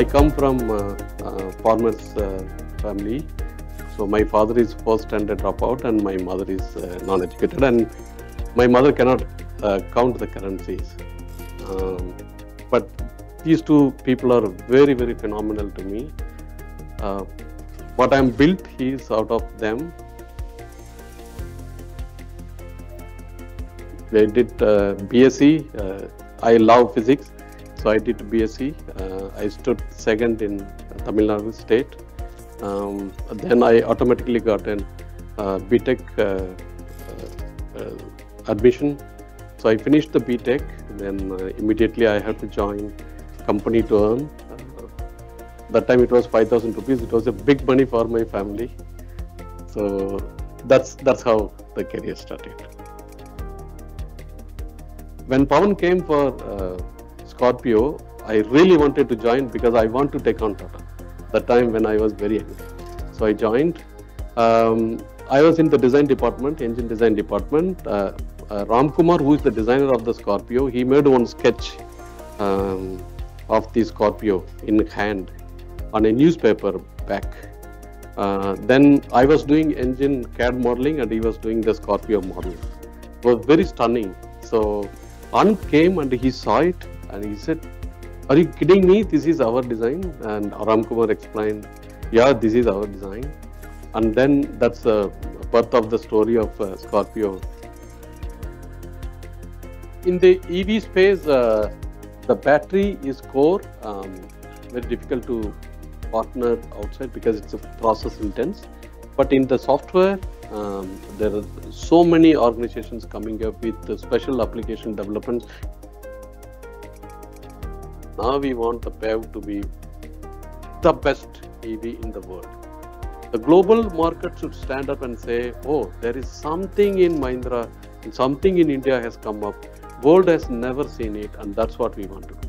I come from farmer's family. So my father is first standard dropout and my mother is non-educated, and my mother cannot count the currencies. But these two people are very, very phenomenal to me. What I'm built is out of them. I did B.Sc. I love physics, so I did B.Sc. I stood second in Tamil Nadu state. Then I automatically got an B.Tech admission. So I finished the B.Tech. Then immediately I had to join company to earn. That time it was 5,000 rupees. It was a big money for my family. So that's how the career started. When Pawan came for Scorpio, I really wanted to join because I want to take on Tata. That time when I was very young. So I joined. I was in the design department, engine design department. Ram Kumar, who is the designer of the Scorpio, he made one sketch of the Scorpio in hand on a newspaper back. Then I was doing engine CAD modeling and he was doing the Scorpio model. It was very stunning. So Anu came and he saw it and he said, "Are you kidding me? This is our design." And Aramkumar explained, "Yeah, this is our design." And then that's the birth of the story of Scorpio. In the EV space, the battery is core. Very difficult to partner outside because it's a process intense. But in the software, there are so many organizations coming up with special application developments. Now we want the PEV to be the best EV in the world. The global market should stand up and say, "Oh, there is something in Mahindra, and something in India has come up. World has never seen it, and that's what we want to do."